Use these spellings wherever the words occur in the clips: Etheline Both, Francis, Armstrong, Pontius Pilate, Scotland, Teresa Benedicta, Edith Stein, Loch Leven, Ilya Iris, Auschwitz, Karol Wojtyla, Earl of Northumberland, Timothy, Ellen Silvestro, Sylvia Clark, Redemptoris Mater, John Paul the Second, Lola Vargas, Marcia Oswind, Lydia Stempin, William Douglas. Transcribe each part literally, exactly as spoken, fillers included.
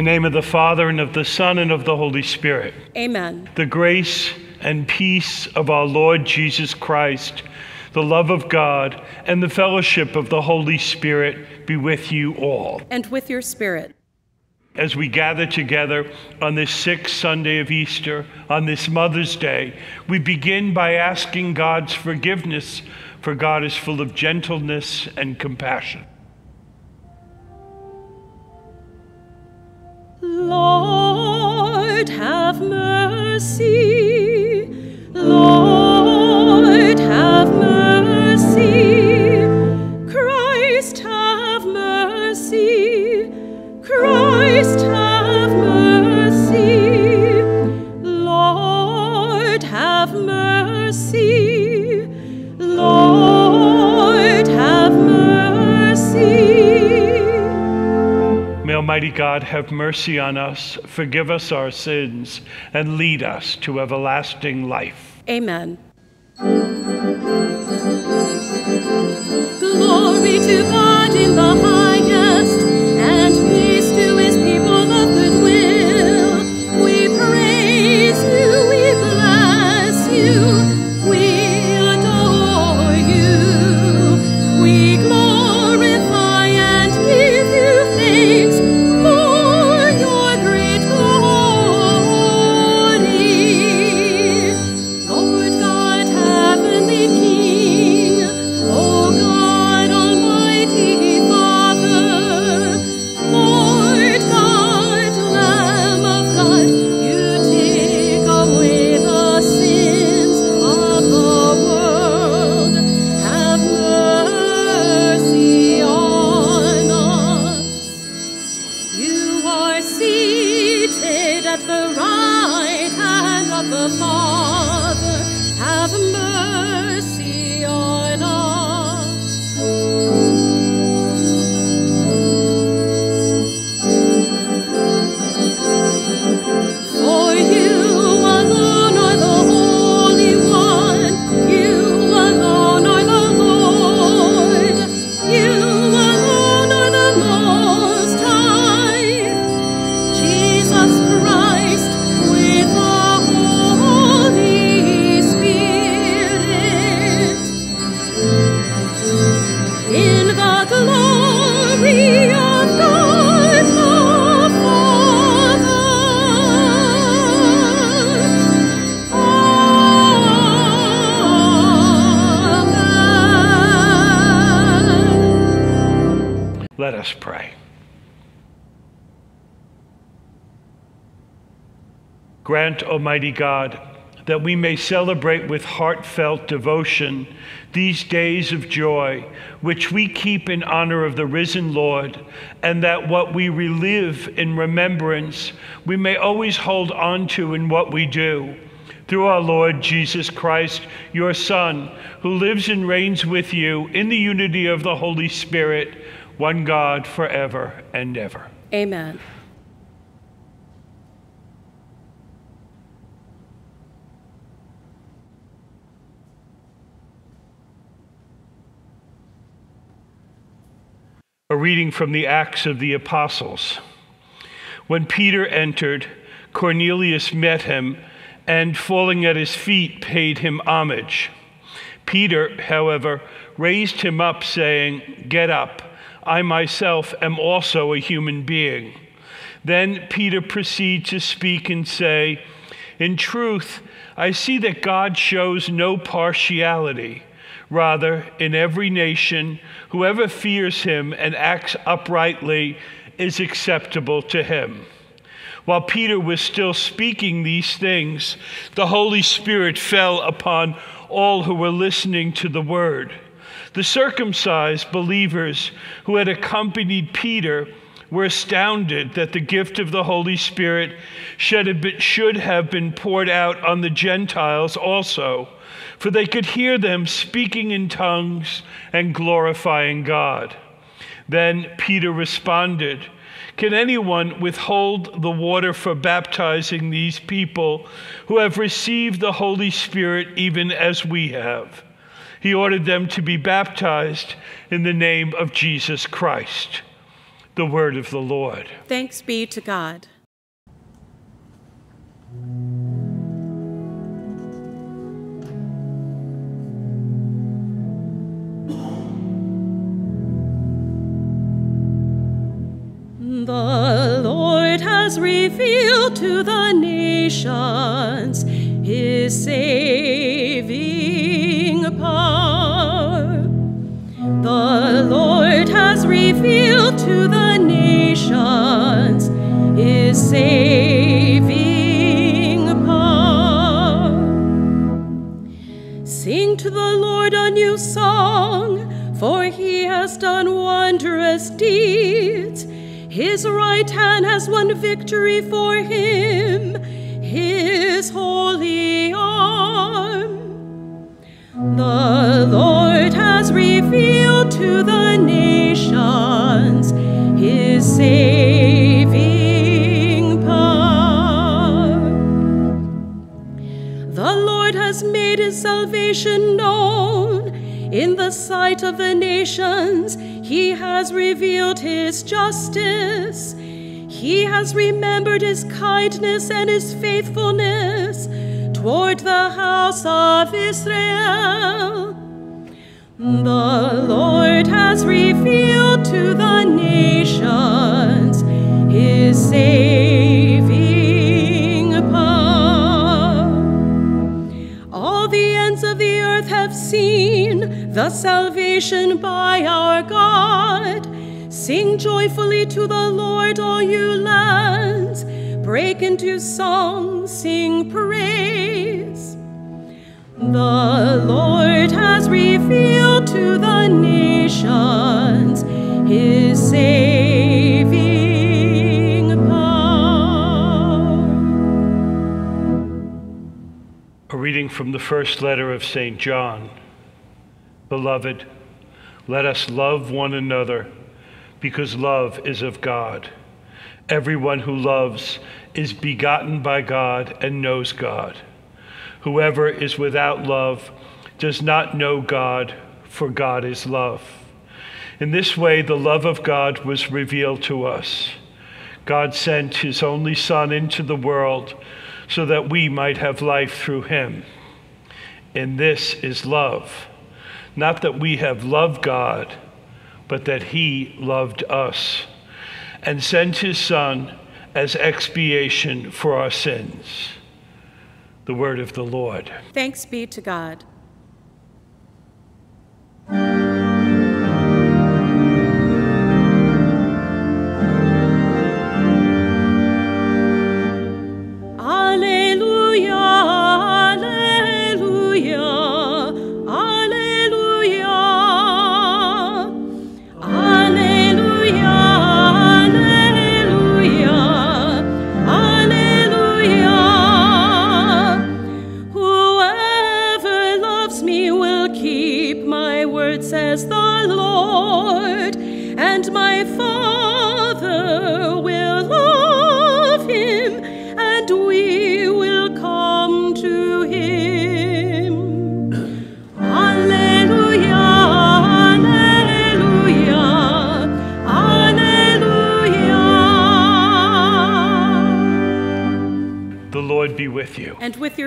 In the name of the Father, and of the Son, and of the Holy Spirit. Amen. The grace and peace of our Lord Jesus Christ, the love of God, and the fellowship of the Holy Spirit be with you all. And with your spirit. As we gather together on this sixth Sunday of Easter, on this Mother's Day, we begin by asking God's forgiveness, for God is full of gentleness and compassion. Lord, have mercy. Lord, have mercy. Christ, have mercy. Christ, have mercy. Lord, have mercy. Lord, have mercy. May Almighty God have mercy on us, forgive us our sins, and lead us to everlasting life. Amen. Glory to God in the highest, and peace to his people of good will. We praise you, we bless you, we adore you, we glorify and give you thanks. Grant, Almighty God, that we may celebrate with heartfelt devotion these days of joy, which we keep in honor of the risen Lord, and that what we relive in remembrance, we may always hold on to in what we do. Through our Lord Jesus Christ, your Son, who lives and reigns with you in the unity of the Holy Spirit, one God forever and ever. Amen. A reading from the Acts of the Apostles. When Peter entered, Cornelius met him, and falling at his feet, paid him homage. Peter, however, raised him up, saying, "Get up, I myself am also a human being." Then Peter proceeded to speak and say, "In truth, I see that God shows no partiality. Rather, in every nation, whoever fears him and acts uprightly is acceptable to him." While Peter was still speaking these things, the Holy Spirit fell upon all who were listening to the word. The circumcised believers who had accompanied Peter were astounded that the gift of the Holy Spirit should have been, should have been poured out on the Gentiles also, for they could hear them speaking in tongues and glorifying God. Then Peter responded, "Can anyone withhold the water for baptizing these people who have received the Holy Spirit even as we have?" He ordered them to be baptized in the name of Jesus Christ. the word of the Lord. Thanks be to God. The Lord has revealed to the nations his saving power. The Lord has revealed to the nations his saving power. Sing to the Lord a new song, for he has done wondrous deeds. His right hand has won victory for him, his holy arm. The Lord has revealed to the nations his saving power. The Lord has made his salvation known in the sight of the nations. He has revealed his justice. He has remembered his kindness and his faithfulness toward the house of Israel. The Lord has revealed to the nations his saving power. All the ends of the earth have seen the salvation by our God. Sing joyfully to the Lord, all you lands. Break into song, sing praise. The Lord has revealed to the nations his saving power. A reading from the first letter of Saint John. Beloved, let us love one another, because love is of God. Everyone who loves is begotten by God and knows God. Whoever is without love does not know God, for God is love. In this way, the love of God was revealed to us. God sent his only Son into the world so that we might have life through him. And this is love. Not that we have loved God, but that he loved us and sent his Son as expiation for our sins. The word of the Lord. Thanks be to God.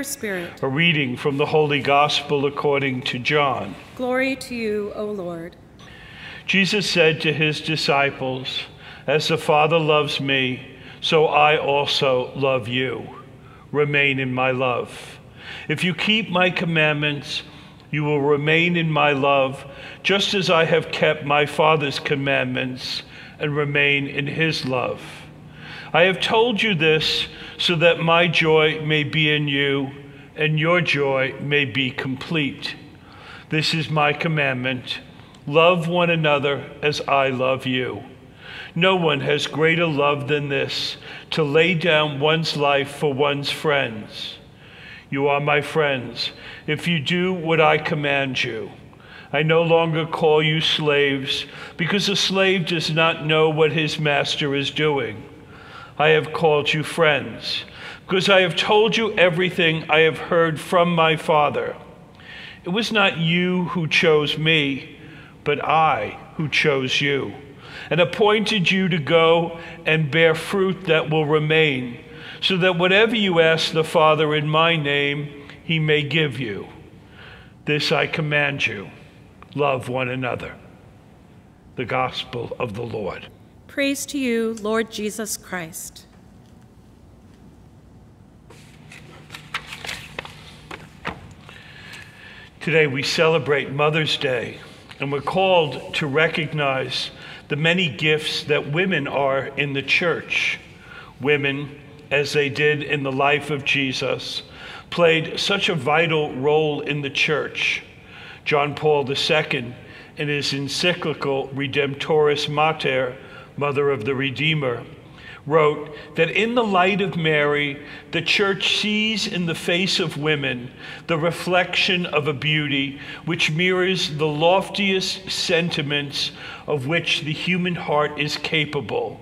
Spirit. A reading from the Holy Gospel according to John. Glory to you, O Lord. Jesus said to his disciples, "As the Father loves me, so I also love you. Remain in my love. If you keep my commandments, you will remain in my love, just as I have kept my Father's commandments and remain in his love. I have told you this so that my joy may be in you and your joy may be complete. This is my commandment. Love one another as I love you. No one has greater love than this, to lay down one's life for one's friends. You are my friends if you do what I command you. I no longer call you slaves, because a slave does not know what his master is doing. I have called you friends, because I have told you everything I have heard from my Father. It was not you who chose me, but I who chose you, and appointed you to go and bear fruit that will remain, so that whatever you ask the Father in my name, he may give you. This I command you, love one another. The Gospel of the Lord. Praise to you, Lord Jesus Christ. Today we celebrate Mother's Day, and we're called to recognize the many gifts that women are in the church. Women, as they did in the life of Jesus, played such a vital role in the church. John Paul the Second, in his encyclical Redemptoris Mater, Mother of the Redeemer, wrote that in the light of Mary, the church sees in the face of women the reflection of a beauty which mirrors the loftiest sentiments of which the human heart is capable,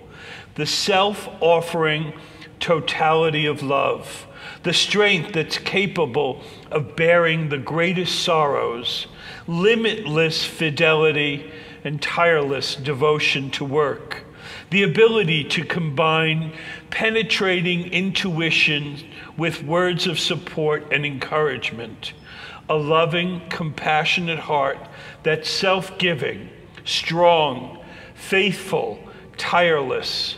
the self-offering totality of love, the strength that's capable of bearing the greatest sorrows, limitless fidelity, and tireless devotion to work, the ability to combine penetrating intuition with words of support and encouragement, a loving, compassionate heart that's self-giving, strong, faithful, tireless,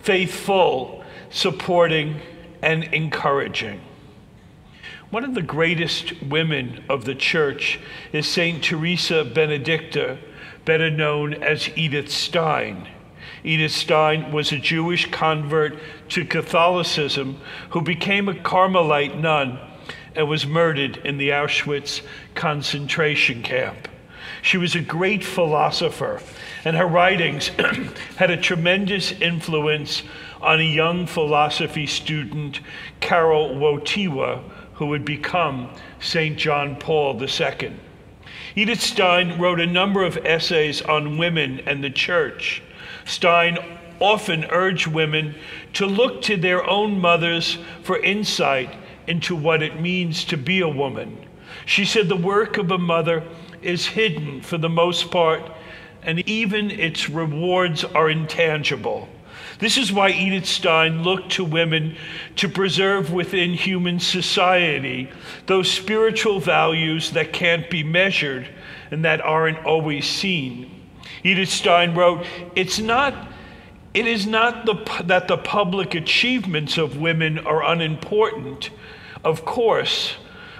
faithful, supporting, and encouraging. One of the greatest women of the church is Saint Teresa Benedicta, better known as Edith Stein. Edith Stein was a Jewish convert to Catholicism who became a Carmelite nun and was murdered in the Auschwitz concentration camp. She was a great philosopher, and her writings had a tremendous influence on a young philosophy student, Karol Wojtyla, who would become Saint John Paul the Second. Edith Stein wrote a number of essays on women and the church. Stein often urged women to look to their own mothers for insight into what it means to be a woman. She said the work of a mother is hidden for the most part, and even its rewards are intangible. This is why Edith Stein looked to women to preserve within human society those spiritual values that can't be measured and that aren't always seen. Edith Stein wrote, "It's not, it is not the, that the public achievements of women are unimportant, of course,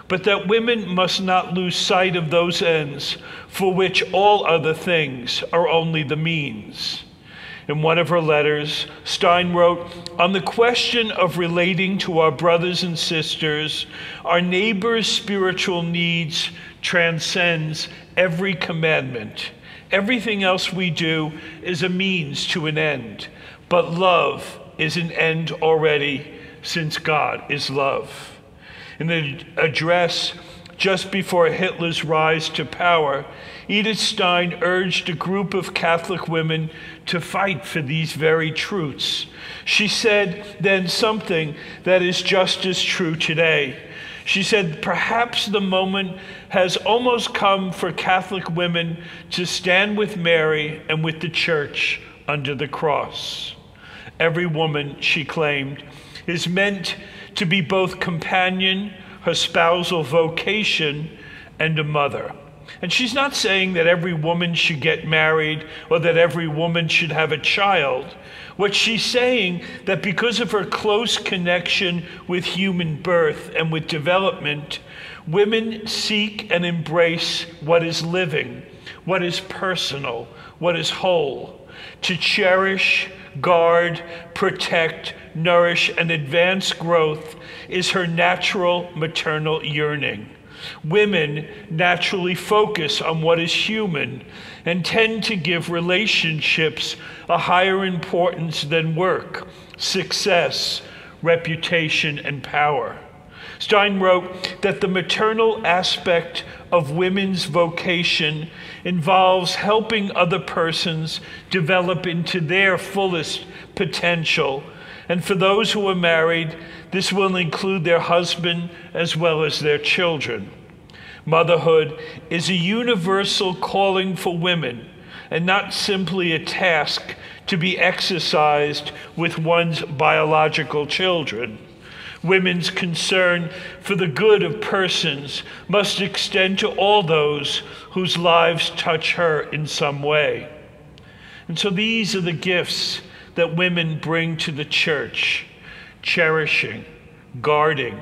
but that women must not lose sight of those ends for which all other things are only the means." In one of her letters, Stein wrote, "On the question of relating to our brothers and sisters, our neighbors' spiritual needs transcends every commandment. Everything else we do is a means to an end, but love is an end already, since God is love." In an address just before Hitler's rise to power, Edith Stein urged a group of Catholic women to fight for these very truths. She said then something that is just as true today. She said, "Perhaps the moment has almost come for Catholic women to stand with Mary and with the Church under the cross." Every woman, she claimed, is meant to be both companion, her spousal vocation, and a mother. And she's not saying that every woman should get married or that every woman should have a child. What she's saying that because of her close connection with human birth and with development, women seek and embrace what is living, what is personal, what is whole, to cherish, guard, protect, nourish, and advance growth is her natural maternal yearning. Women naturally focus on what is human and tend to give relationships a higher importance than work, success, reputation, and power. Stein wrote that the maternal aspect of women's vocation involves helping other persons develop into their fullest potential. And for those who are married, this will include their husband as well as their children. Motherhood is a universal calling for women, and not simply a task to be exercised with one's biological children. Women's concern for the good of persons must extend to all those whose lives touch her in some way. And so these are the gifts that women bring to the church: cherishing, guarding,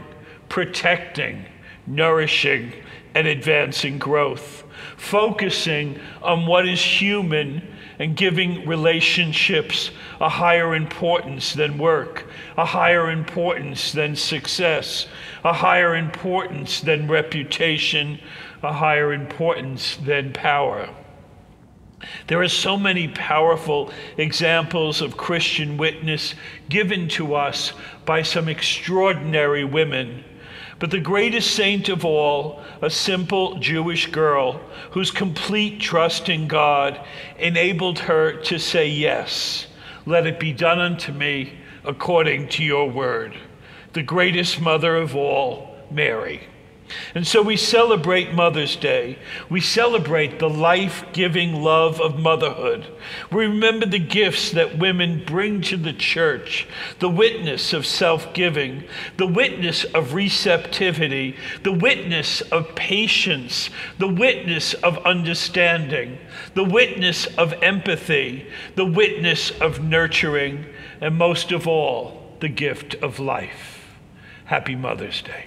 protecting, nourishing, and advancing growth, focusing on what is human and giving relationships a higher importance than work, a higher importance than success, a higher importance than reputation, a higher importance than power. There are so many powerful examples of Christian witness given to us by some extraordinary women. But the greatest saint of all, a simple Jewish girl whose complete trust in God enabled her to say, "Yes, let it be done unto me according to your word." The greatest mother of all, Mary. And so we celebrate Mother's Day. We celebrate the life-giving love of motherhood. We remember the gifts that women bring to the church, the witness of self-giving, the witness of receptivity, the witness of patience, the witness of understanding, the witness of empathy, the witness of nurturing, and most of all, the gift of life. Happy Mother's Day.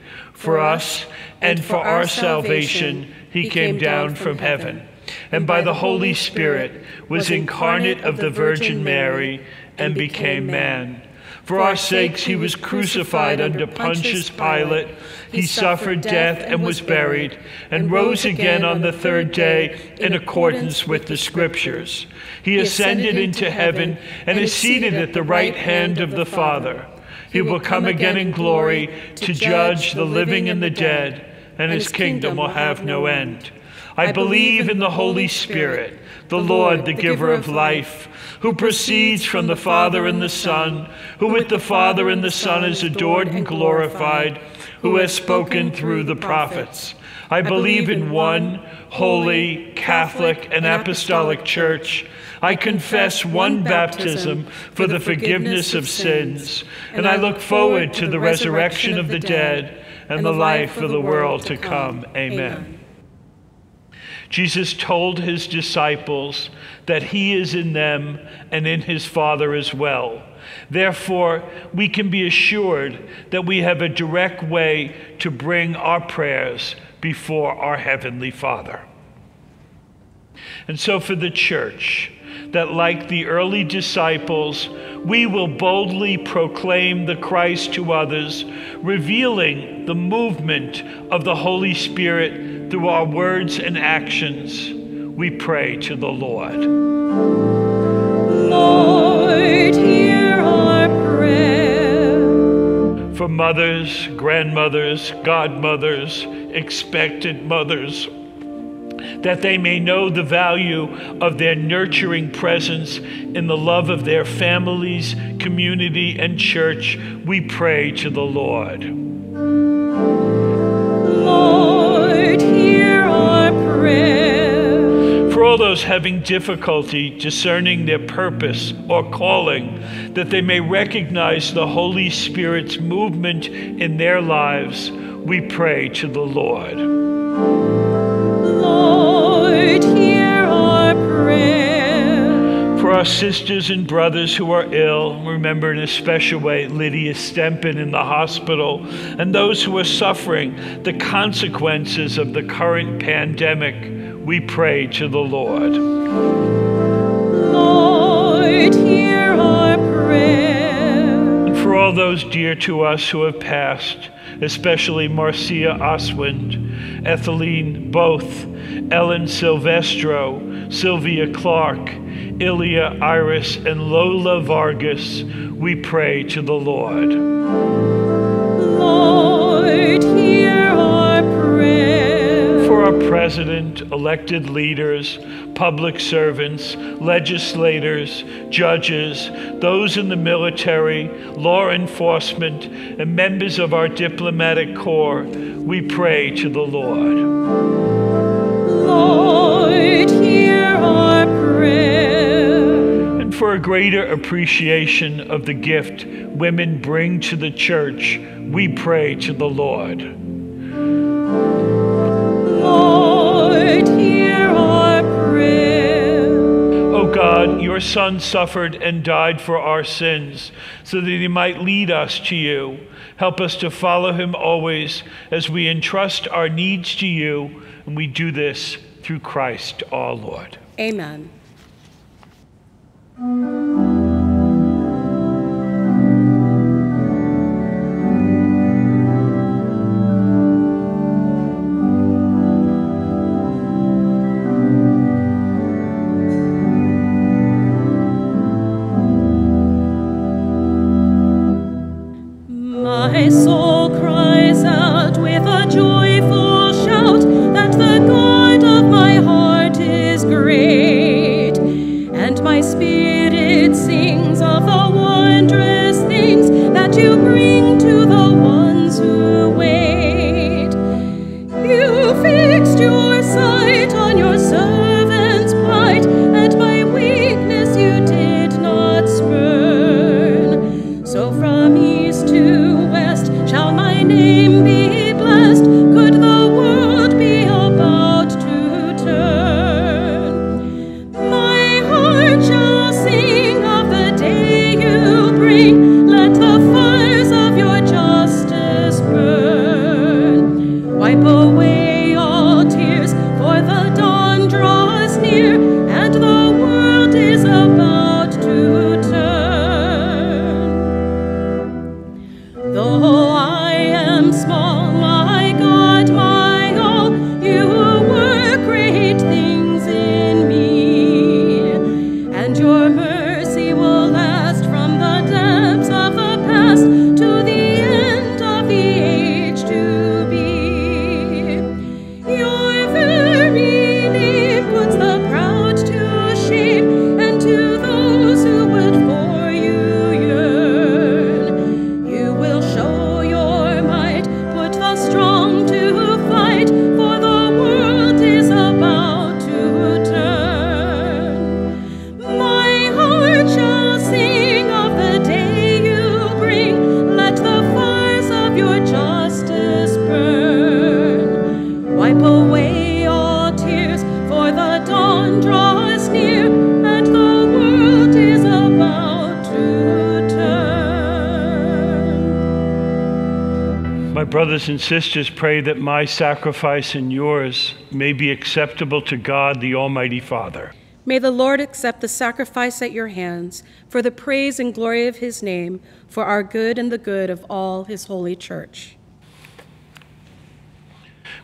For us and for our salvation, he came down from heaven, and by the Holy Spirit was incarnate of the Virgin Mary and became man. For our sakes, he was crucified under Pontius Pilate. He suffered death and was buried, and rose again on the third day in accordance with the Scriptures. He ascended into heaven and is seated at the right hand of the Father. He will come again in glory to judge the living and the dead, and his kingdom will have no end. I believe in the Holy Spirit, the Lord, the giver of life, who proceeds from the Father and the Son, who with the Father and the Son is adored and glorified, who has spoken through the prophets. I believe in one holy, Catholic, and apostolic church. I confess one baptism for the forgiveness of sins, and I look forward to the resurrection of the dead and the life of the world to come. Amen. Jesus told his disciples that he is in them and in his Father as well. Therefore, we can be assured that we have a direct way to bring our prayers before our Heavenly Father. And so for the church, that like the early disciples, we will boldly proclaim the Christ to others, revealing the movement of the Holy Spirit through our words and actions. We pray to the Lord. Lord, hear our prayer. For mothers, grandmothers, godmothers, expectant mothers, that they may know the value of their nurturing presence in the love of their families, community, and church, we pray to the Lord. Lord, hear our prayer. For all those having difficulty discerning their purpose or calling, that they may recognize the Holy Spirit's movement in their lives, we pray to the Lord. Lord, hear our prayer. For our sisters and brothers who are ill, remember in a special way Lydia Stempin in the hospital, and those who are suffering the consequences of the current pandemic, we pray to the Lord. Lord, Spirit, hear our prayer. For all those dear to us who have passed, especially Marcia Oswind, Etheline Both, Ellen Silvestro, Sylvia Clark, Ilya Iris, and Lola Vargas, we pray to the Lord. Lord, hear our prayer. For our president, elected leaders, public servants, legislators, judges, those in the military, law enforcement, and members of our diplomatic corps, we pray to the Lord. Lord, hear our prayer. And for a greater appreciation of the gift women bring to the church, we pray to the Lord. Lord, hear our prayer. O God, your Son suffered and died for our sins, so that he might lead us to you. Help us to follow him always as we entrust our needs to you, and we do this through Christ our Lord. Amen. My soul cries out with a joyful shout that the God of my heart is great, and my spirit sings of the wondrous things that you bring to the ones who wait. You fixed your sight on your servant's plight, and my weakness you did not spurn. So from east to shall my name be blessed? Could the world be about to turn? My heart shall sing of the day you bring. Let the fires of your justice burn. Wipe away all tears, for the dawn draws near, and the world is about to turn. The small, my God, my all, you work great things in me, and your mercy will last from the depths of the past to the end of the age to be. Your very name puts the proud to shame, and to those who would for you yearn, you will show strong to fight, for the world is about to turn. My heart shall sing of the day you bring. Let the fires of your justice burn. Wipe away all tears, for the dawn draws near, and the world is about to turn. My brothers and sisters, pray that my sacrifice and yours may be acceptable to God, the Almighty Father. May the Lord accept the sacrifice at your hands for the praise and glory of his name, for our good and the good of all his holy church.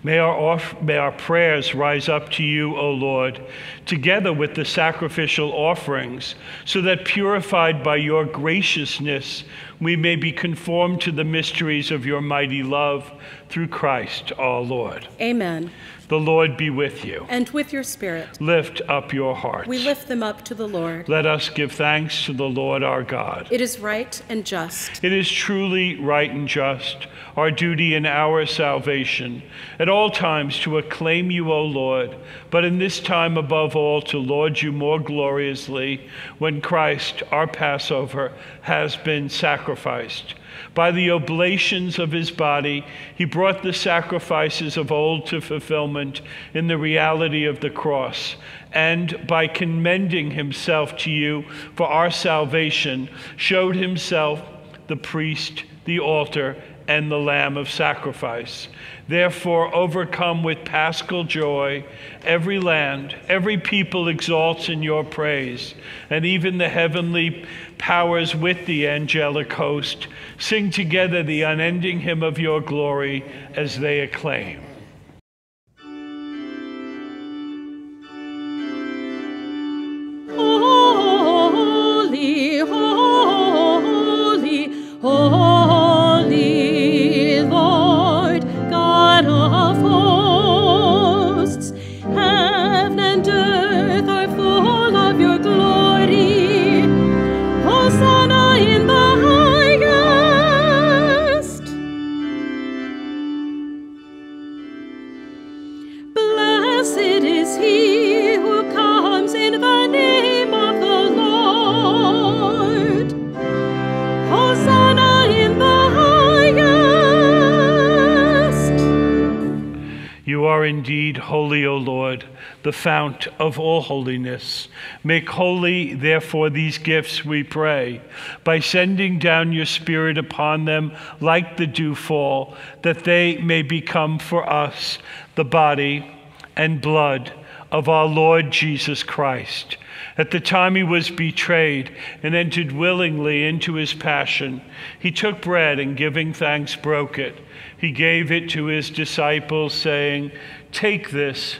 May our, off may our prayers rise up to you, O Lord, together with the sacrificial offerings, so that purified by your graciousness, we may be conformed to the mysteries of your mighty love through Christ our Lord. Amen. The Lord be with you. And with your spirit. Lift up your hearts. We lift them up to the Lord. Let us give thanks to the Lord our God. It is right and just. It is truly right and just, our duty and our salvation, at all times to acclaim you, O Lord, but in this time above all to laud you more gloriously when Christ, our Passover, has been sacrificed. By the oblations of his body, he brought the sacrifices of old to fulfillment in the reality of the cross. And by commending himself to you for our salvation, showed himself the priest, the altar, and the Lamb of sacrifice. Therefore, overcome with paschal joy, every land, every people exalts in your praise, and even the heavenly powers with the angelic host sing together the unending hymn of your glory as they acclaim. Holy, holy, holy. Indeed, holy, O Lord, the fount of all holiness. Make holy, therefore, these gifts, we pray, by sending down your Spirit upon them like the dewfall, that they may become for us the body and blood of our Lord Jesus Christ. At the time he was betrayed and entered willingly into his passion, he took bread and, giving thanks, broke it. He gave it to his disciples, saying, "Take this,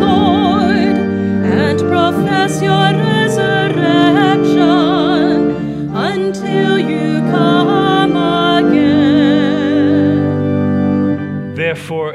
Lord, and profess your resurrection until you come again. Therefore,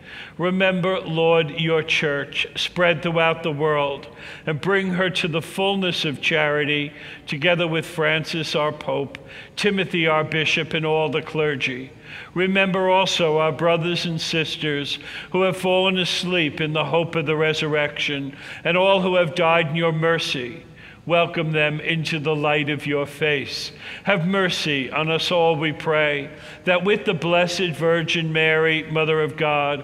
Remember, Lord, your church spread throughout the world, and bring her to the fullness of charity, together with Francis, our Pope, Timothy, our Bishop, and all the clergy. Remember also our brothers and sisters who have fallen asleep in the hope of the resurrection, and all who have died in your mercy. Welcome them into the light of your face. Have mercy on us all, we pray, that with the Blessed Virgin Mary, Mother of God,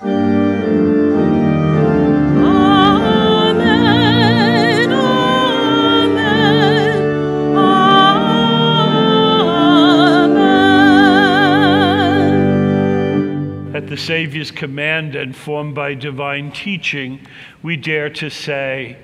Amen, amen, amen. At the Savior's command and formed by divine teaching, we dare to say,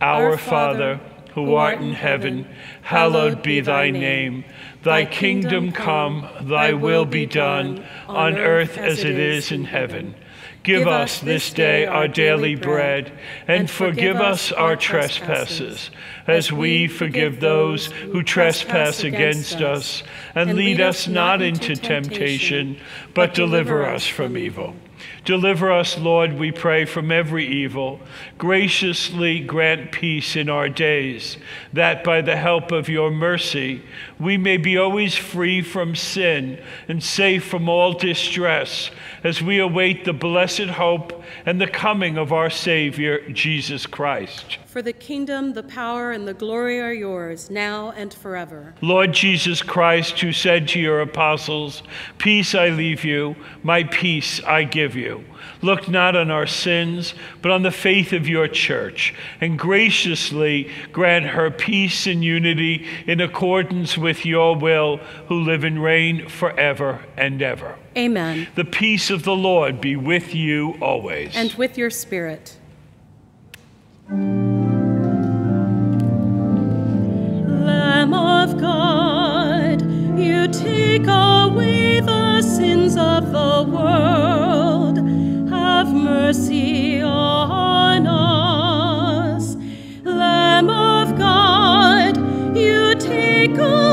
Our Father, who art in heaven, hallowed be thy name. Thy kingdom come, thy will be done, on earth as it is in heaven. Give us this day our daily bread, and forgive us our trespasses, as we forgive those who trespass against us. And lead us not into temptation, but deliver us from evil. Deliver us, Lord, we pray, from every evil. Graciously grant peace in our days, that by the help of your mercy, we may be always free from sin and safe from all distress, as we await the blessed hope and the coming of our Savior, Jesus Christ. For the kingdom, the power, and the glory are yours, now and forever. Lord Jesus Christ, who said to your apostles, "Peace I leave you, my peace I give you." Look not on our sins, but on the faith of your church, and graciously grant her peace and unity in accordance with your will, who live and reign forever and ever. Amen. The peace of the Lord be with you always. And with your spirit. Lamb of God, you take away the sins of the world. Have mercy on us. Lamb of God, you take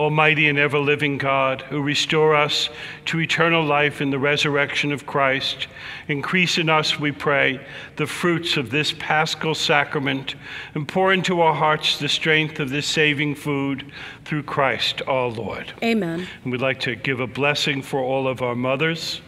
Almighty and ever-living God, who restore us to eternal life in the resurrection of Christ, increase in us, we pray, the fruits of this Paschal Sacrament, and pour into our hearts the strength of this saving food through Christ our Lord. Amen. And we'd like to give a blessing for all of our mothers.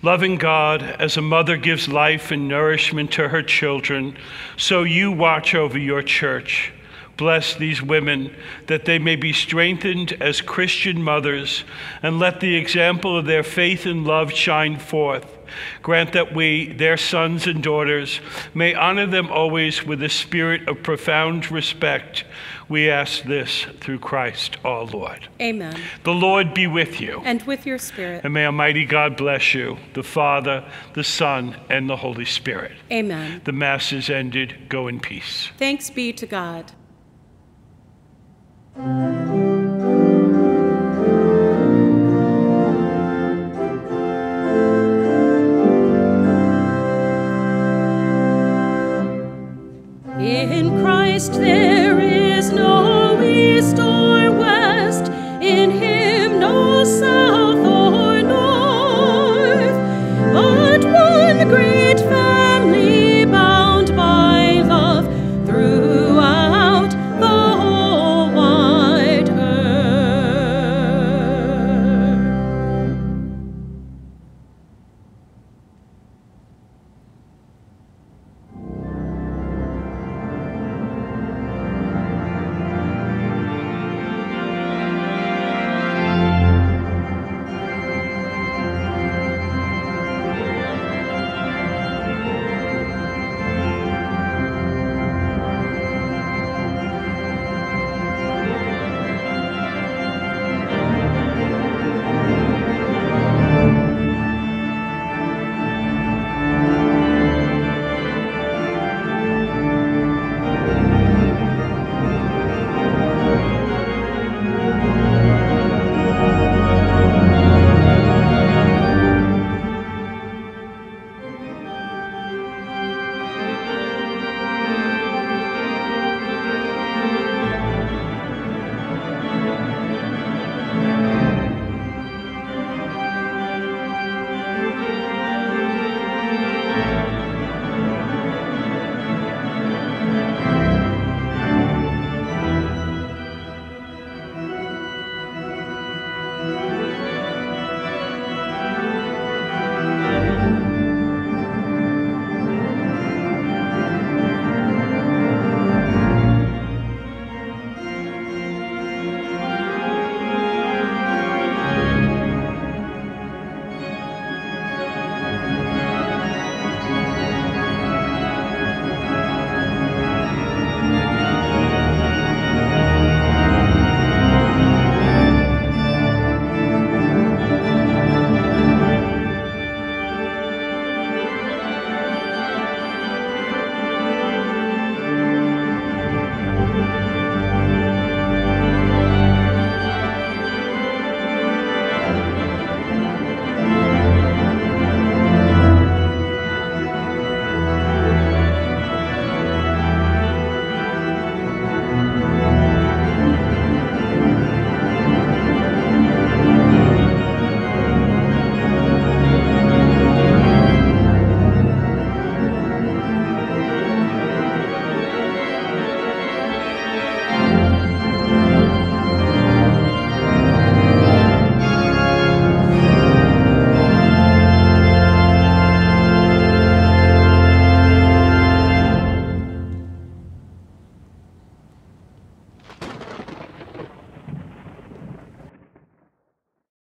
Loving God, as a mother gives life and nourishment to her children, so you watch over your church. Bless these women, that they may be strengthened as Christian mothers, and let the example of their faith and love shine forth. Grant that we, their sons and daughters, may honor them always with a spirit of profound respect. We ask this through Christ our Lord. Amen. The Lord be with you. And with your spirit. And may Almighty God bless you, the Father, the Son, and the Holy Spirit. Amen. The Mass is ended. Go in peace. Thanks be to God.